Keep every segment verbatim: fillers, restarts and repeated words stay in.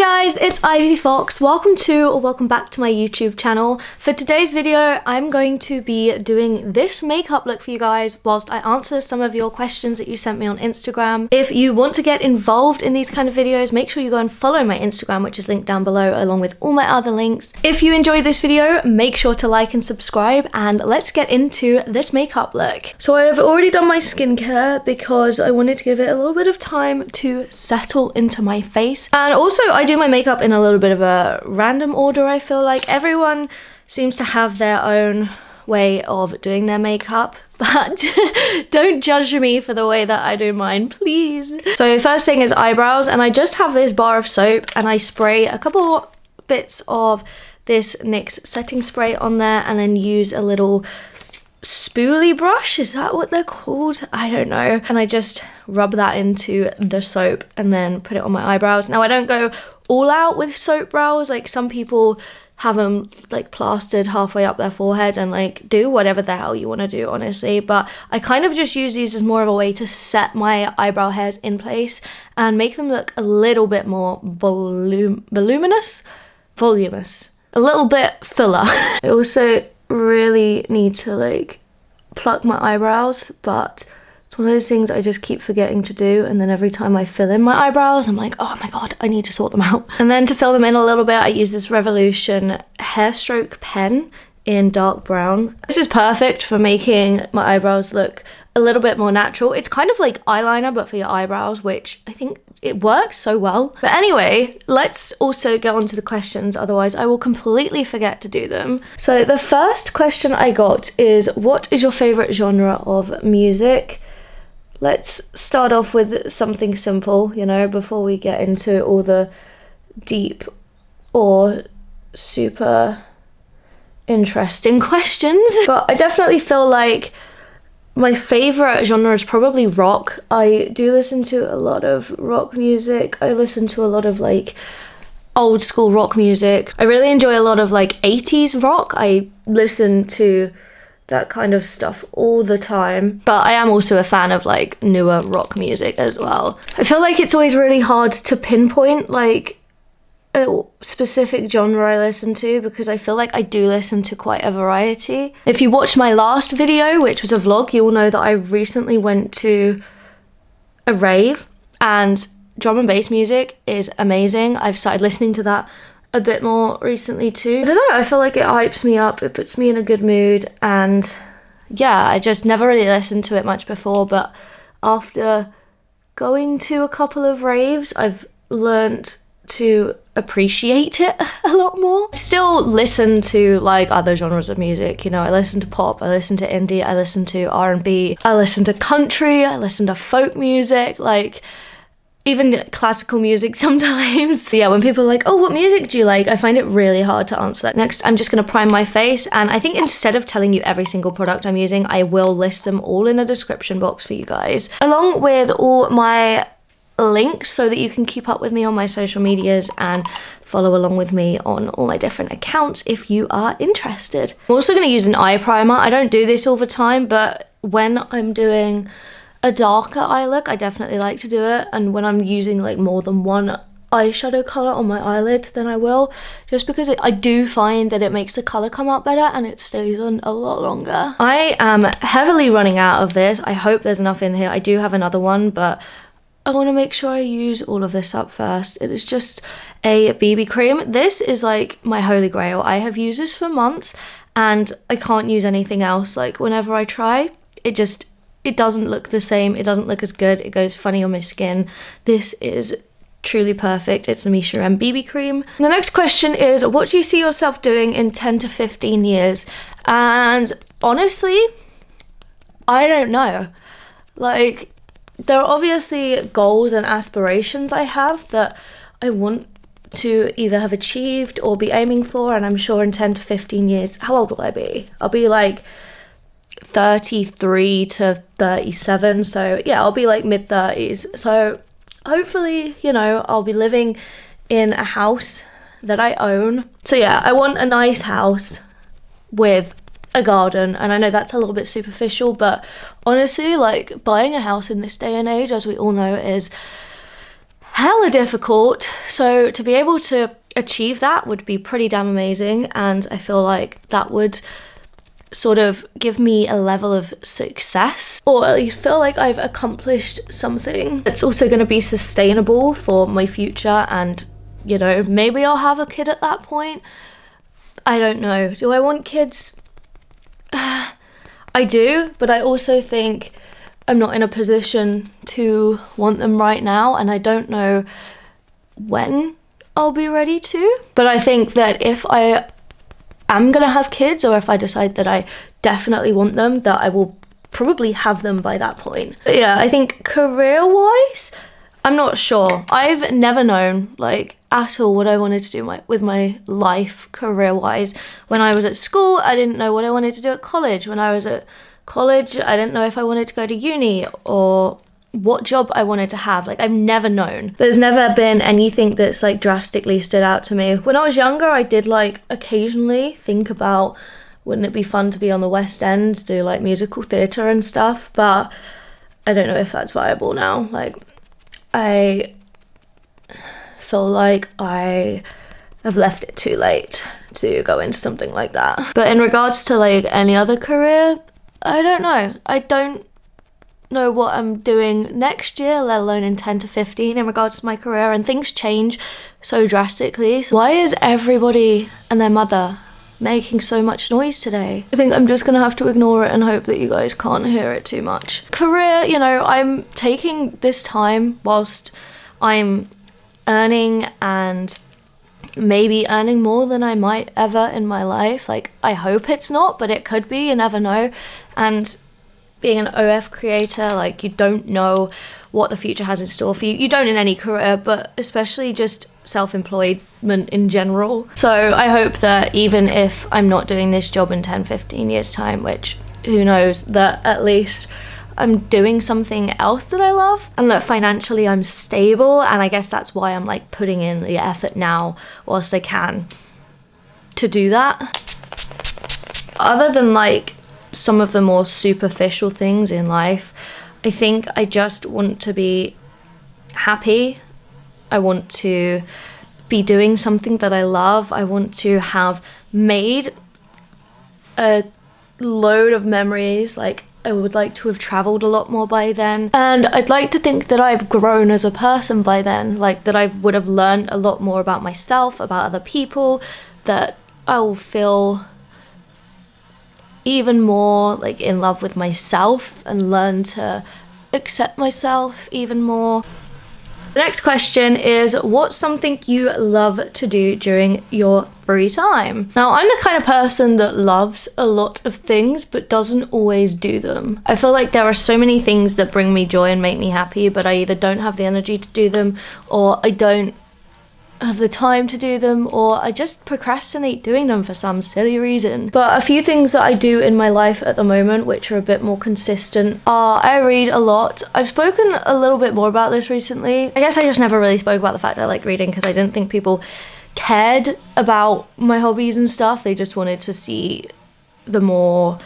guys, it's Ivy Fox. Welcome to or welcome back to my YouTube channel. For today's video, I'm going to be doing this makeup look for you guys whilst I answer some of your questions that you sent me on Instagram. If you want to get involved in these kind of videos, make sure you go and follow my Instagram, which is linked down below along with all my other links. If you enjoyed this video, make sure to like and subscribe, and let's get into this makeup look. So I have already done my skincare because I wanted to give it a little bit of time to settle into my face. And also I do my makeup in a little bit of a random order. I feel like everyone seems to have their own way of doing their makeup, but don't judge me for the way that I do mine, please. So first thing is eyebrows, and I just have this bar of soap and I spray a couple bits of this NYX setting spray on there and then use a little spoolie brush, is that what they're called? I don't know. And I just rub that into the soap and then put it on my eyebrows. Now I don't go all out with soap brows, like some people have them like plastered halfway up their forehead and like do whatever the hell you want to do, honestly, but I kind of just use these as more of a way to set my eyebrow hairs in place and make them look a little bit more volum voluminous? Voluminous. A little bit fuller. I also really need to like pluck my eyebrows, but it's one of those things I just keep forgetting to do, and then every time I fill in my eyebrows I'm like, oh my god, I need to sort them out. And then to fill them in a little bit I use this Revolution hair stroke pen in dark brown. This is perfect for making my eyebrows look a little bit more natural. It's kind of like eyeliner but for your eyebrows, which I think it works so well. But anyway, let's also get on to the questions, otherwise I will completely forget to do them. So the first question I got is, what is your favourite genre of music? Let's start off with something simple, you know, before we get into all the deep or super interesting questions. But I definitely feel like my favourite genre is probably rock. I do listen to a lot of rock music. I listen to a lot of like old school rock music. I really enjoy a lot of like eighties rock. I listen to that kind of stuff all the time. But I am also a fan of like newer rock music as well. I feel like it's always really hard to pinpoint like a specific genre I listen to, because I feel like I do listen to quite a variety. If you watched my last video, which was a vlog, you'll know that I recently went to a rave, and drum and bass music is amazing. I've started listening to that a bit more recently too. I don't know, I feel like it hypes me up, it puts me in a good mood, and yeah, I just never really listened to it much before, but after going to a couple of raves I've learnt to appreciate it a lot more. I still listen to like other genres of music, you know, I listen to pop, I listen to indie, I listen to R and B, I listen to country, I listen to folk music, like even classical music sometimes. So yeah, when people are like, oh, what music do you like? I find it really hard to answer that. Next, I'm just gonna prime my face, and I think instead of telling you every single product I'm using, I will list them all in a description box for you guys, along with all my links so that you can keep up with me on my social medias and follow along with me on all my different accounts if you are interested. I'm also going to use an eye primer. I don't do this all the time, but when I'm doing a darker eye look I definitely like to do it, and when I'm using like more than one eyeshadow colour on my eyelid then I will, just because it, I do find that it makes the colour come out better and it stays on a lot longer. I am heavily running out of this. I hope there's enough in here. I do have another one, but I want to make sure I use all of this up first. It is just a B B cream. This is like my holy grail. I have used this for months and I can't use anything else. Like whenever I try, it just, it doesn't look the same. It doesn't look as good. It goes funny on my skin. This is truly perfect. It's the Misha M B B cream. And the next question is, what do you see yourself doing in ten to fifteen years? And honestly, I don't know. Like, there are obviously goals and aspirations I have that I want to either have achieved or be aiming for, and I'm sure in ten to fifteen years, how old will I be? I'll be like thirty-three to thirty-seven, so yeah, I'll be like mid thirties. So hopefully, you know, I'll be living in a house that I own. So yeah, I want a nice house with a garden, and I know that's a little bit superficial, but honestly, like buying a house in this day and age, as we all know, is hella difficult, so to be able to achieve that would be pretty damn amazing, and I feel like that would sort of give me a level of success, or at least feel like I've accomplished something. It's also going to be sustainable for my future, and you know, maybe I'll have a kid at that point. I don't know. Do I want kids? I do, but I also think I'm not in a position to want them right now, and I don't know when I'll be ready to. But I think that if I am gonna have kids, or if I decide that I definitely want them, that I will probably have them by that point. But yeah, I think career-wise, I'm not sure. I've never known, like, at all what I wanted to do my, with my life career-wise. When I was at school, I didn't know what I wanted to do at college. When I was at college, I didn't know if I wanted to go to uni or what job I wanted to have. Like, I've never known. There's never been anything that's, like, drastically stood out to me. When I was younger, I did, like, occasionally think about, wouldn't it be fun to be on the West End, do, like, musical theatre and stuff? But I don't know if that's viable now. Like, I feel like I have left it too late to go into something like that. But in regards to like any other career, I don't know. I don't know what I'm doing next year, let alone in ten to fifteen in regards to my career, and things change so drastically. So why is everybody and their mother making so much noise today? I think I'm just gonna have to ignore it and hope that you guys can't hear it too much. Career, you know, I'm taking this time whilst I'm earning, and maybe earning more than I might ever in my life. Like, I hope it's not, but it could be, you never know. And being an O F creator, like, you don't know what the future has in store for you. You don't in any career, but especially just self-employment in general. So I hope that even if I'm not doing this job in ten, fifteen years time, which who knows, that at least I'm doing something else that I love, and that financially I'm stable, and I guess that's why I'm like putting in the effort now whilst I can to do that. Other than like some of the more superficial things in life, I think I just want to be happy. I want to be doing something that I love. I want to have made a load of memories. Like, I would like to have traveled a lot more by then. And I'd like to think that I've grown as a person by then. Like, that I would have learned a lot more about myself, about other people, that I'll feel even more like in love with myself and learn to accept myself even more. The next question is, what's something you love to do during your free time? Now, I'm the kind of person that loves a lot of things but doesn't always do them. I feel like there are so many things that bring me joy and make me happy, but I either don't have the energy to do them, or I don't have the time to do them, or I just procrastinate doing them for some silly reason. But a few things that I do in my life at the moment, which are a bit more consistent, are I read a lot. I've spoken a little bit more about this recently. I guess I just never really spoke about the fact I like reading, because I didn't think people cared about my hobbies and stuff. They just wanted to see the more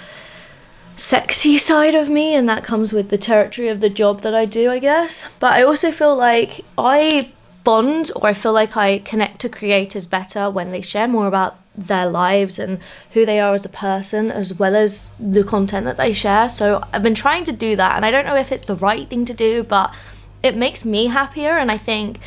sexy side of me, and that comes with the territory of the job that I do, I guess. But I also feel like I bond, or I feel like I connect to creators better when they share more about their lives and who they are as a person, as well as the content that they share. So I've been trying to do that, and I don't know if it's the right thing to do, but it makes me happier, and I think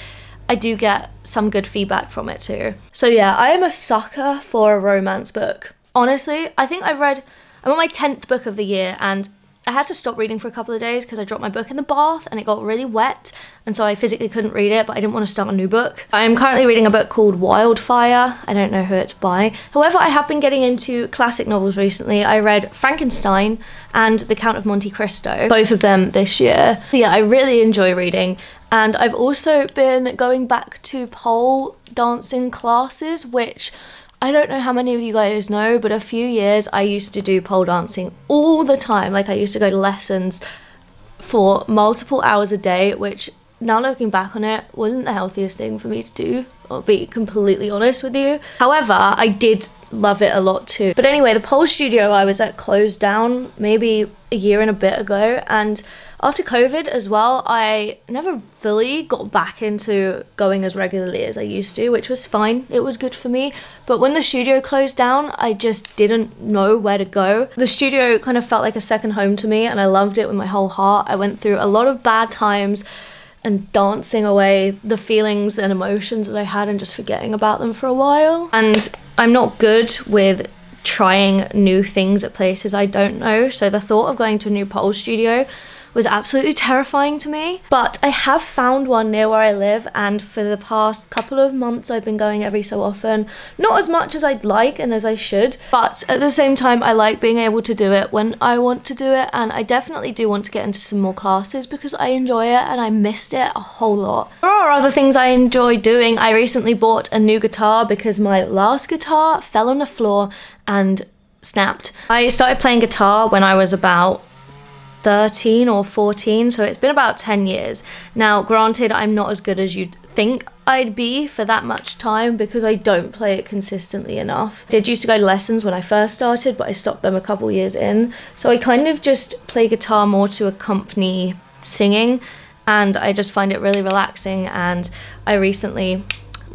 I do get some good feedback from it too. So yeah, I am a sucker for a romance book. Honestly, I think I've read, I'm on my tenth book of the year, and I had to stop reading for a couple of days because I dropped my book in the bath and it got really wet, and so I physically couldn't read it, but I didn't want to start a new book. I am currently reading a book called Wildfire. I don't know who it's by. However, I have been getting into classic novels recently. I read Frankenstein and The Count of Monte Cristo, both of them this year. So yeah, I really enjoy reading, and I've also been going back to pole dancing classes, which I don't know how many of you guys know, but a few years I used to do pole dancing all the time. Like, I used to go to lessons for multiple hours a day, which now looking back on it wasn't the healthiest thing for me to do. I'll be completely honest with you. However, I did love it a lot too. But anyway, the pole studio I was at closed down maybe a year and a bit ago, and after COVID as well, I never fully got back into going as regularly as I used to, which was fine. It was good for me. But when the studio closed down, I just didn't know where to go. The studio kind of felt like a second home to me, and I loved it with my whole heart. I went through a lot of bad times and dancing away the feelings and emotions that I had and just forgetting about them for a while. And I'm not good with trying new things at places I don't know, so the thought of going to a new pole studio was absolutely terrifying to me. But I have found one near where I live, and for the past couple of months I've been going every so often. Not as much as I'd like and as I should, but at the same time I like being able to do it when I want to do it, and I definitely do want to get into some more classes because I enjoy it and I missed it a whole lot. There are other things I enjoy doing. I recently bought a new guitar because my last guitar fell on the floor and snapped. I started playing guitar when I was about thirteen or fourteen, so it's been about ten years. Now, granted, I'm not as good as you'd think I'd be for that much time because I don't play it consistently enough. I did used to go to lessons when I first started, but I stopped them a couple years in. So I kind of just play guitar more to accompany singing, and I just find it really relaxing, and I recently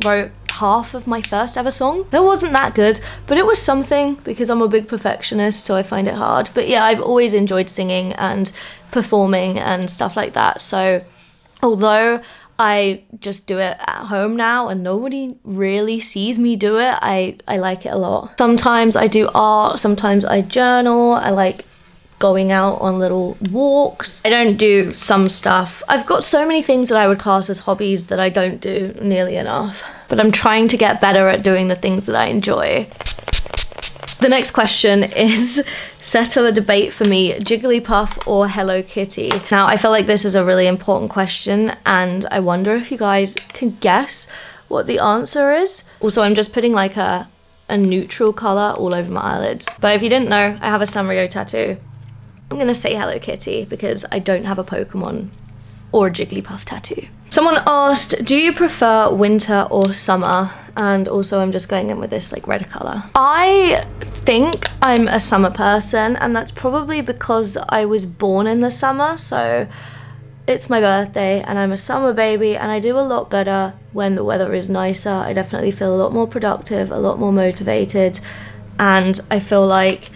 wrote half of my first ever song. It wasn't that good, but it was something because I'm a big perfectionist, so I find it hard. But yeah, I've always enjoyed singing and performing and stuff like that. So although I just do it at home now and nobody really sees me do it, I, I like it a lot. Sometimes I do art, sometimes I journal, I like going out on little walks. I don't do some stuff. I've got so many things that I would class as hobbies that I don't do nearly enough, but I'm trying to get better at doing the things that I enjoy. The next question is, settle a debate for me, Jigglypuff or Hello Kitty? Now, I feel like this is a really important question, and I wonder if you guys can guess what the answer is. Also, I'm just putting like a, a neutral color all over my eyelids. But if you didn't know, I have a Sanrio tattoo. I'm gonna say Hello Kitty because I don't have a Pokemon or a Jigglypuff tattoo. Someone asked, do you prefer winter or summer? And also I'm just going in with this like red color. I think I'm a summer person, and that's probably because I was born in the summer. So it's my birthday and I'm a summer baby, and I do a lot better when the weather is nicer. I definitely feel a lot more productive, a lot more motivated, and I feel like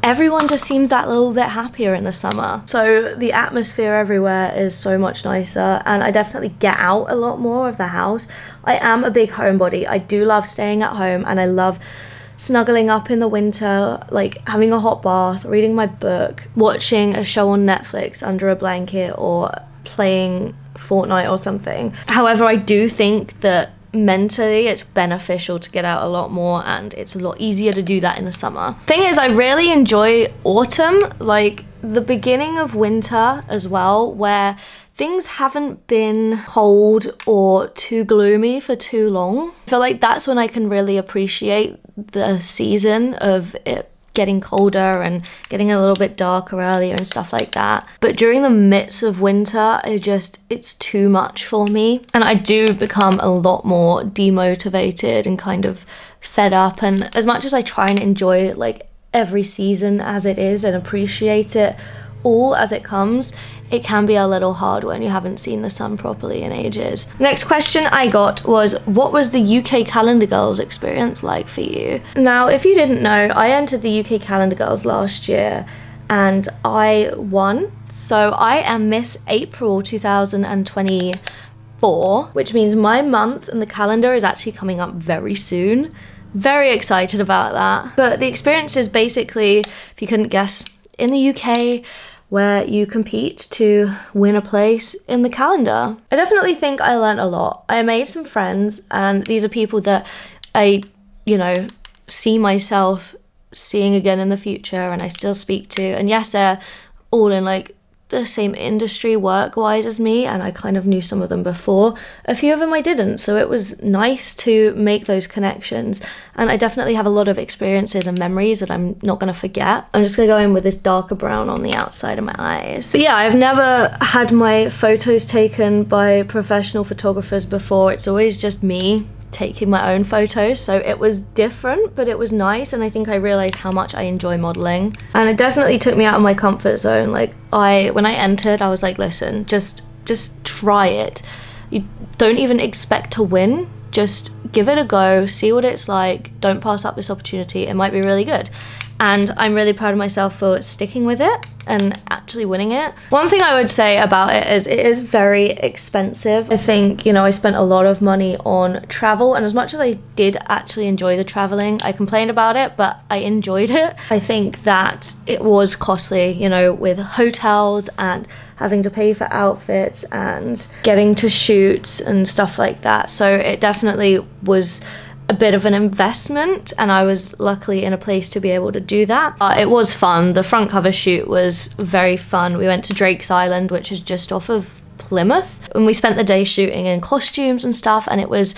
everyone just seems that little bit happier in the summer. So the atmosphere everywhere is so much nicer, and I definitely get out a lot more of the house. I am a big homebody. I do love staying at home, and I love snuggling up in the winter, like having a hot bath, reading my book, watching a show on Netflix under a blanket, or playing Fortnite or something. However, I do think that mentally it's beneficial to get out a lot more, and it's a lot easier to do that in the summer. Thing is, I really enjoy autumn, like the beginning of winter as well, where things haven't been cold or too gloomy for too long. I feel like that's when I can really appreciate the season of it getting colder and getting a little bit darker earlier and stuff like that. But during the midst of winter, I just, it's too much for me, and I do become a lot more demotivated and kind of fed up. And as much as I try and enjoy like every season as it is and appreciate it all as it comes, it can be a little hard when you haven't seen the sun properly in ages. Next question I got was, what was the U K Calendar Girls experience like for you? Now, if you didn't know, I entered the U K Calendar Girls last year and I won. So I am Miss April two thousand twenty-four, which means my month in the calendar is actually coming up very soon. Very excited about that. But the experience is basically, if you couldn't guess, in the U K, where you compete to win a place in the calendar. I definitely think I learned a lot. I made some friends, and these are people that I, you know, see myself seeing again in the future, and I still speak to. And yes, they're all in like the same industry work-wise as me, and I kind of knew some of them before. A few of them I didn't, so it was nice to make those connections. And I definitely have a lot of experiences and memories that I'm not gonna forget. I'm just gonna go in with this darker brown on the outside of my eyes. But yeah, I've never had my photos taken by professional photographers before. It's always just me taking my own photos, so it was different but it was nice, and I think I realized how much I enjoy modeling, and it definitely took me out of my comfort zone. Like I when I entered I was like, listen, just just try it. You don't even expect to win, just give it a go, see what it's like, don't pass up this opportunity, it might be really good. And I'm really proud of myself for sticking with it and actually winning it. One thing I would say about it is it is very expensive. I think, you know, I spent a lot of money on travel, and as much as I did actually enjoy the traveling, I complained about it, but I enjoyed it. I think that it was costly, you know, with hotels and having to pay for outfits and getting to shoots and stuff like that. So it definitely was a bit of an investment, and I was luckily in a place to be able to do that. Uh, it was fun. The front cover shoot was very fun. We went to Drake's Island, which is just off of Plymouth, and we spent the day shooting in costumes and stuff, and it was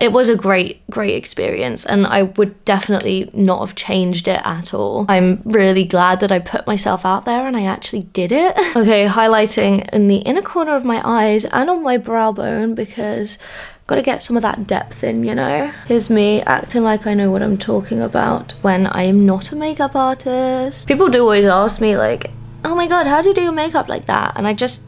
it was a great, great experience, and I would definitely not have changed it at all. I'm really glad that I put myself out there and I actually did it. Okay, highlighting in the inner corner of my eyes and on my brow bone, because I've got to get some of that depth in, you know? Here's me acting like I know what I'm talking about when I am not a makeup artist. People do always ask me like, oh my god, how do you do your makeup like that? And I just,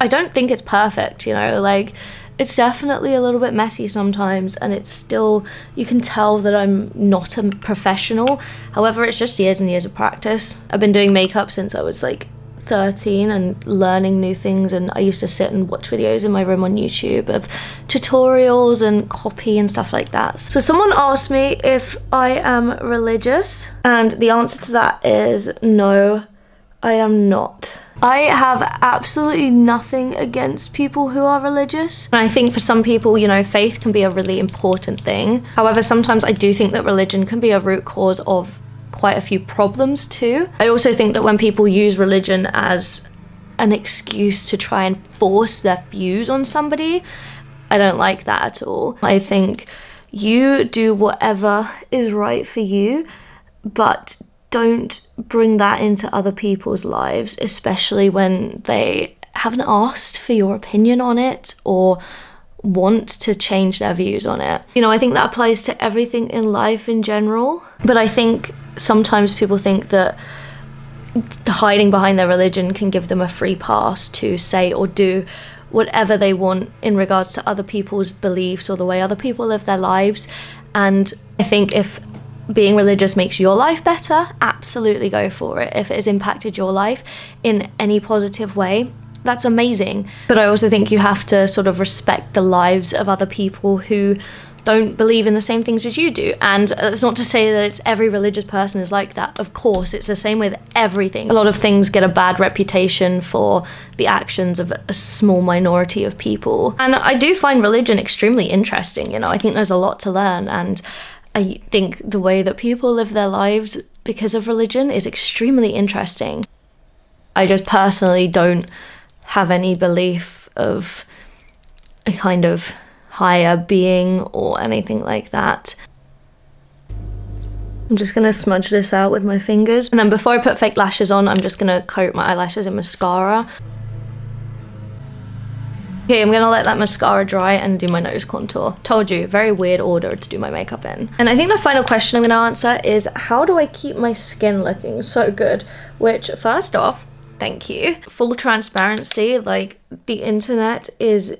I don't think it's perfect, you know? Like, it's definitely a little bit messy sometimes, and it's still, you can tell that I'm not a professional. However, it's just years and years of practice. I've been doing makeup since I was like thirteen and learning new things, and I used to sit and watch videos in my room on YouTube of tutorials and copy and stuff like that. So someone asked me if I am religious, and the answer to that is no, I am not. I have absolutely nothing against people who are religious. And I think for some people, you know, faith can be a really important thing. However, sometimes I do think that religion can be a root cause of quite a few problems too. I also think that when people use religion as an excuse to try and force their views on somebody, I don't like that at all. I think you do whatever is right for you, but don't bring that into other people's lives, especially when they haven't asked for your opinion on it or want to change their views on it. You know, I think that applies to everything in life in general, but I think sometimes people think that hiding behind their religion can give them a free pass to say or do whatever they want in regards to other people's beliefs or the way other people live their lives. And I think if being religious makes your life better, absolutely go for it. If it has impacted your life in any positive way, that's amazing. But I also think you have to sort of respect the lives of other people who don't believe in the same things as you do. And that's not to say that it's every religious person is like that. Of course, it's the same with everything. A lot of things get a bad reputation for the actions of a small minority of people. And I do find religion extremely interesting, you know. I think there's a lot to learn, and I think the way that people live their lives because of religion is extremely interesting. I just personally don't have any belief of a kind of higher being or anything like that. I'm just gonna smudge this out with my fingers. And then before I put fake lashes on, I'm just gonna coat my eyelashes in mascara. Okay, I'm gonna let that mascara dry and do my nose contour. Told you, very weird order to do my makeup in. And I think the final question I'm gonna answer is, how do I keep my skin looking so good? Which, first off, thank you. Full transparency, like, the internet is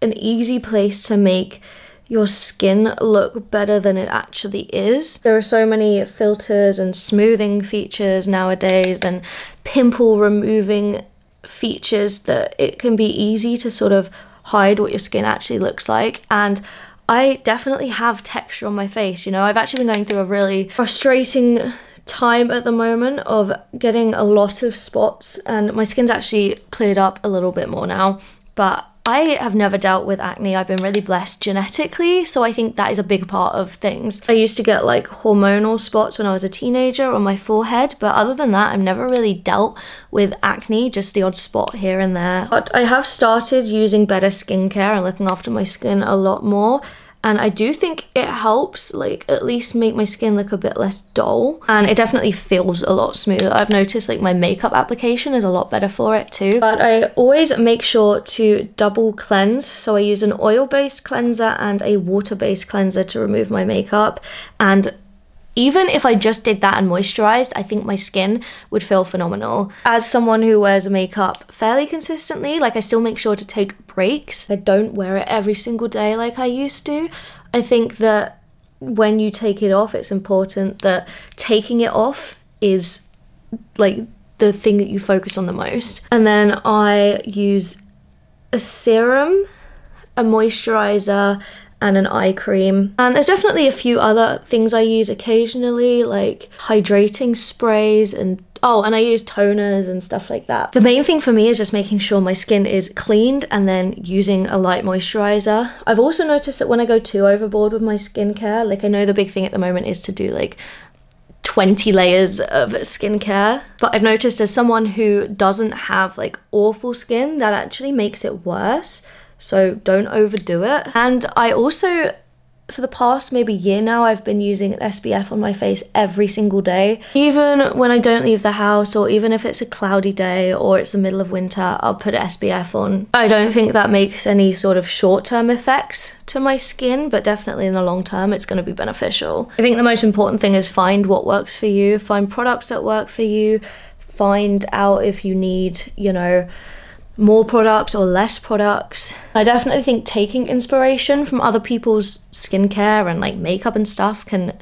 an easy place to make your skin look better than it actually is. There are so many filters and smoothing features nowadays and pimple removing features that it can be easy to sort of hide what your skin actually looks like. And I definitely have texture on my face, you know. I've actually been going through a really frustrating time at the moment of getting a lot of spots, and my skin's actually cleared up a little bit more now, but I have never dealt with acne. I've been really blessed genetically, so I think that is a big part of things. I used to get like hormonal spots when I was a teenager on my forehead, but other than that, I've never really dealt with acne, just the odd spot here and there. But I have started using better skincare and looking after my skin a lot more, and I do think it helps, like, at least make my skin look a bit less dull, and it definitely feels a lot smoother. I've noticed, like, my makeup application is a lot better for it too. But I always make sure to double cleanse, so I use an oil-based cleanser and a water-based cleanser to remove my makeup, and even if I just did that and moisturized, I think my skin would feel phenomenal. As someone who wears makeup fairly consistently, like, I still make sure to take breaks. I don't wear it every single day like I used to. I think that when you take it off, it's important that taking it off is, like, the thing that you focus on the most. And then I use a serum, a moisturizer, and an eye cream. And there's definitely a few other things I use occasionally, like hydrating sprays and oh and I use toners and stuff like that. The main thing for me is just making sure my skin is cleaned and then using a light moisturizer. I've also noticed that when I go too overboard with my skincare, like, I know the big thing at the moment is to do like twenty layers of skincare, but I've noticed as someone who doesn't have like awful skin, that actually makes it worse. So don't overdo it. And I also, for the past maybe year now, I've been using an S P F on my face every single day. Even when I don't leave the house, or even if it's a cloudy day or it's the middle of winter, I'll put S P F on. I don't think that makes any sort of short-term effects to my skin, but definitely in the long term, it's going to be beneficial. I think the most important thing is find what works for you, find products that work for you, find out if you need, you know, more products or less products. I definitely think taking inspiration from other people's skincare and like makeup and stuff can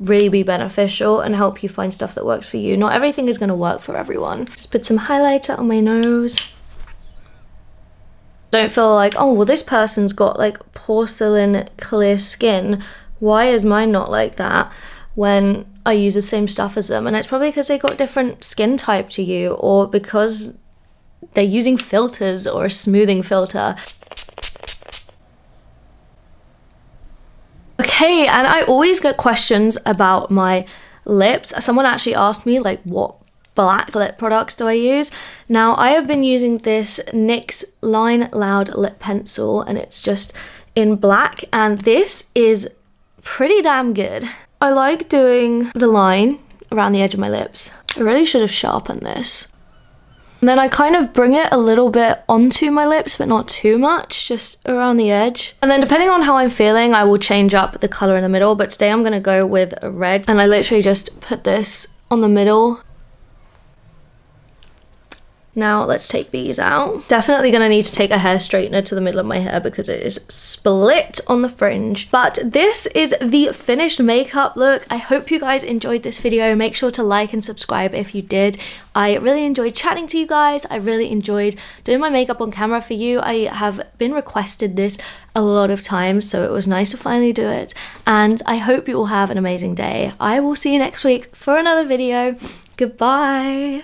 really be beneficial and help you find stuff that works for you. Not everything is going to work for everyone. Just put some highlighter on my nose. Don't feel like, oh, well, this person's got like porcelain clear skin, why is mine not like that, when I use the same stuff as them. And it's probably because they got different skin type to you, or because they're using filters or a smoothing filter. Okay, and I always get questions about my lips. Someone actually asked me, like, what black lip products do I use? Now, I have been using this NYX Line Loud Lip Pencil, and it's just in black, and this is pretty damn good. I like doing the line around the edge of my lips. I really should have sharpened this. And then I kind of bring it a little bit onto my lips, but not too much, just around the edge. And then depending on how I'm feeling, I will change up the color in the middle, but today I'm going to go with a red. And I literally just put this on the middle. Now let's take these out. Definitely going to need to take a hair straightener to the middle of my hair because it is split on the fringe. But this is the finished makeup look. I hope you guys enjoyed this video. Make sure to like and subscribe if you did. I really enjoyed chatting to you guys. I really enjoyed doing my makeup on camera for you. I have been requested this a lot of times, so it was nice to finally do it. And I hope you all have an amazing day. I will see you next week for another video. Goodbye.